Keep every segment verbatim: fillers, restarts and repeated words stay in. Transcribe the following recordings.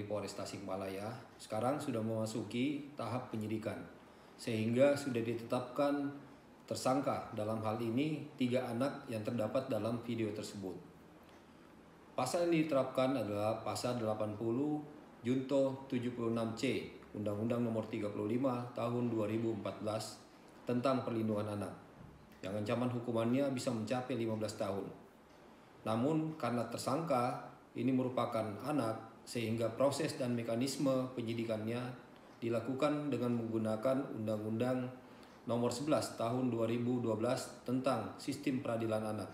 di Polres Tasikmalaya sekarang sudah memasuki tahap penyidikan, sehingga sudah ditetapkan tersangka dalam hal ini tiga anak yang terdapat dalam video tersebut. Pasal yang diterapkan adalah Pasal delapan puluh Junto tujuh puluh enam C Undang-Undang Nomor tiga puluh lima Tahun dua ribu empat belas tentang Perlindungan Anak, yang ancaman hukumannya bisa mencapai lima belas tahun. Namun karena tersangka ini merupakan anak, sehingga proses dan mekanisme penyidikannya dilakukan dengan menggunakan Undang-Undang Nomor sebelas Tahun dua ribu dua belas tentang Sistem Peradilan Anak,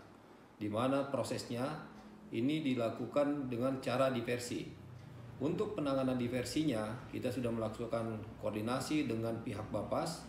di mana prosesnya ini dilakukan dengan cara diversi. Untuk penanganan diversinya, kita sudah melakukan koordinasi dengan pihak Bapas.